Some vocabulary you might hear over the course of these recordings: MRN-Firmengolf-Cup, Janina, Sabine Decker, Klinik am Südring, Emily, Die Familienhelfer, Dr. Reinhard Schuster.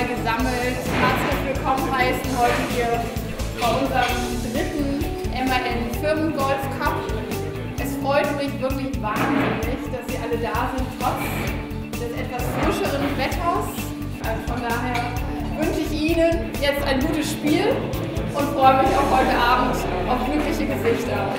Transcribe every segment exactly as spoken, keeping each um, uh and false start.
mal gesammelt. Herzlich willkommen heißen heute hier bei unserem dritten M R N-Firmengolf-Cup. Es freut mich wirklich wahnsinnig, dass Sie alle da sind, trotz des etwas frischeren Wetters. Also von daher wünsche ich Ihnen jetzt ein gutes Spiel und freue mich auch heute Abend auf glückliche Gesichter.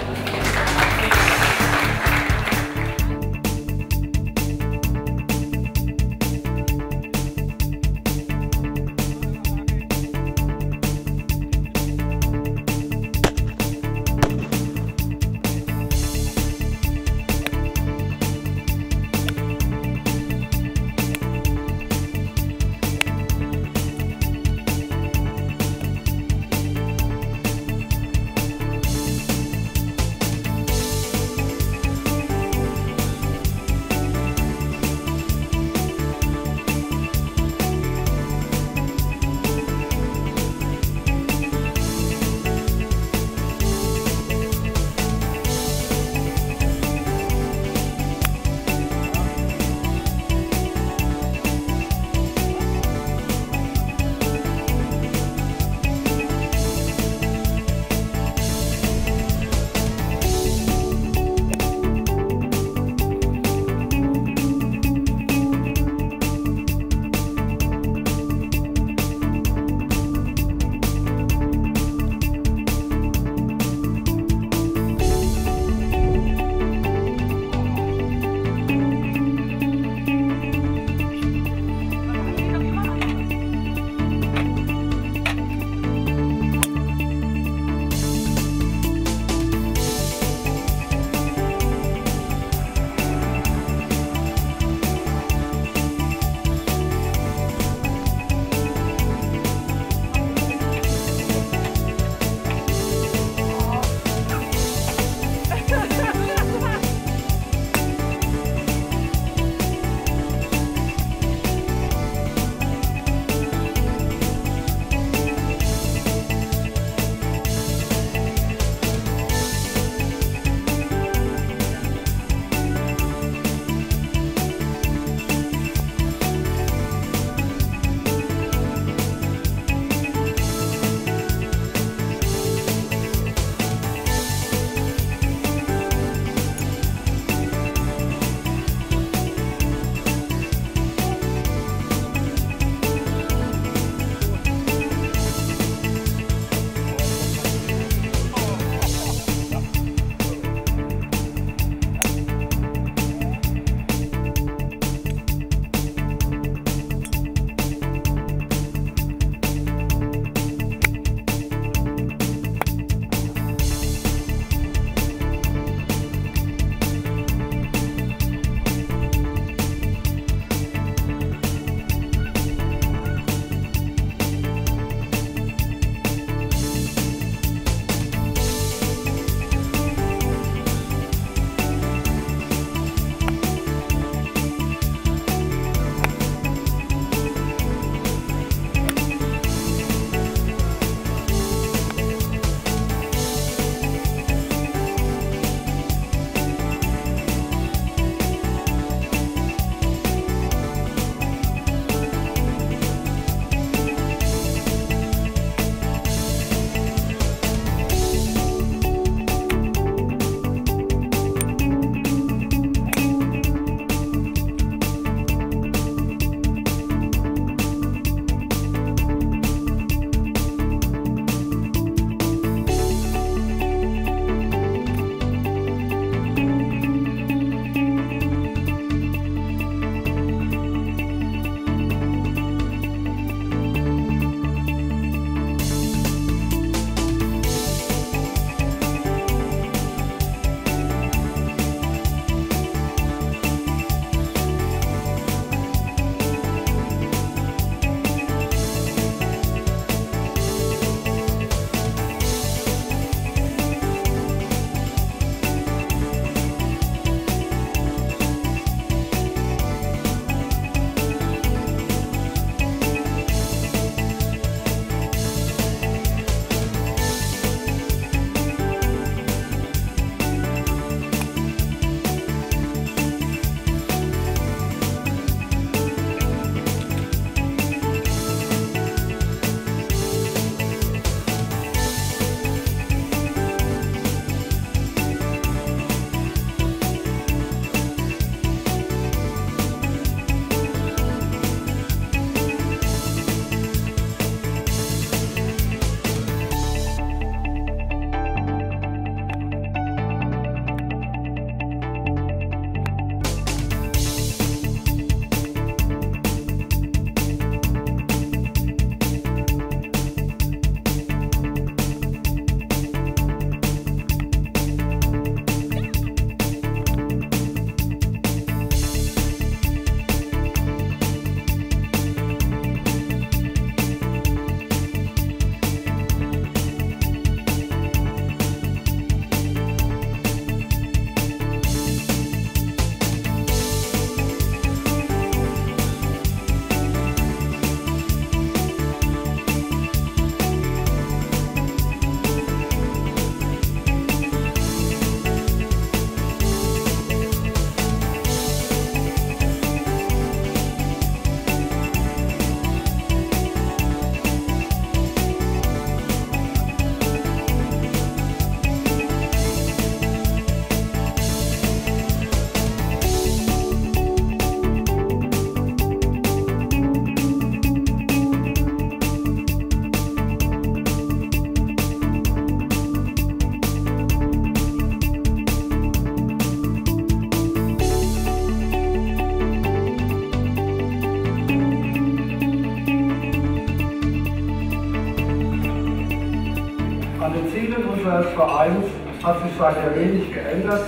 An den Zielen unseres Vereins hat sich seither wenig geändert,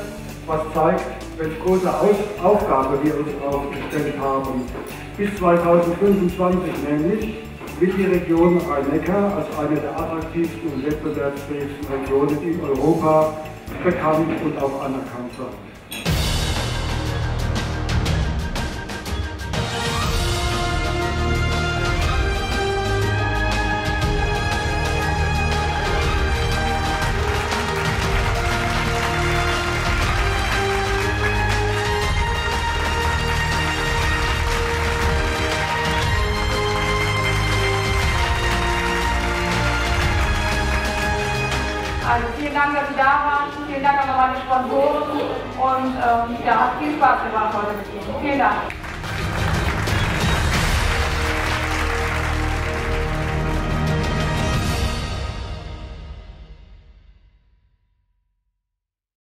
was zeigt, welche große Aufgabe wir uns aufgestellt haben. Bis zweitausendfünfundzwanzig nämlich wird die Region Rhein-Neckar als eine der attraktivsten und wettbewerbsfähigsten Regionen in Europa bekannt und auch anerkannt sein. Also vielen Dank, dass Sie da waren. Vielen Dank an meine Sponsoren und ähm, ja, hat viel Spaß gemacht heute mit Ihnen. Vielen Dank.